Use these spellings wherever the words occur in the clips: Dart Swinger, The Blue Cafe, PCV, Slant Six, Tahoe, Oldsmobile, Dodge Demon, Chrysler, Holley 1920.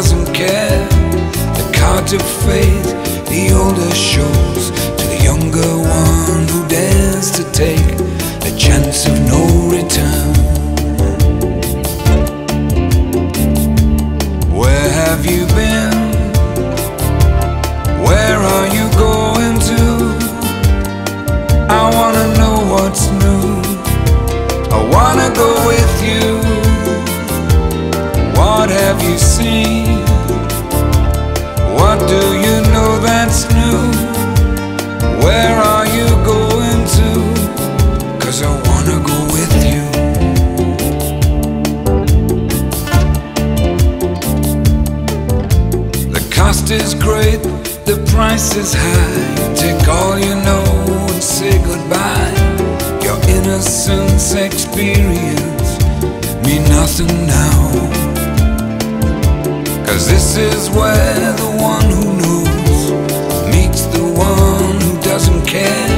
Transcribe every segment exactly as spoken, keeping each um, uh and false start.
doesn't care. The cards of fate, the older shows to the younger one who dares to take the chance of no return. Where have you been? Where are you going to? I wanna know what's new. I wanna go with you. What have you seen? What do you know that's new? Where are you going to? 'Cause I wanna go with you. The cost is great, the price is high. Take all you know and say goodbye. Your innocence experience mean nothing now, 'cause this is where the one who knows meets the one who doesn't care.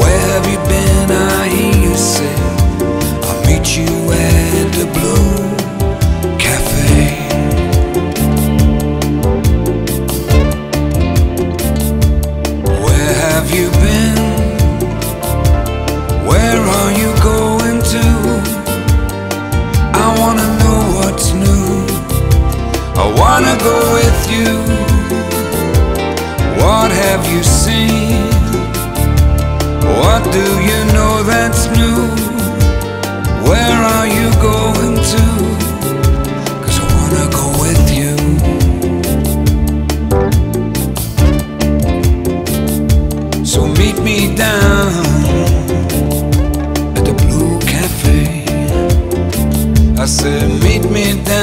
Where have you been? I hear you say, I'll meet you at the Blue Cafe. Where have you been? Where are you going to? I wanna know what's new. I wanna go with you. What have you seen? What do you know that's new? Where are you going to? Meet me down at the Blue Cafe. I said, meet me down.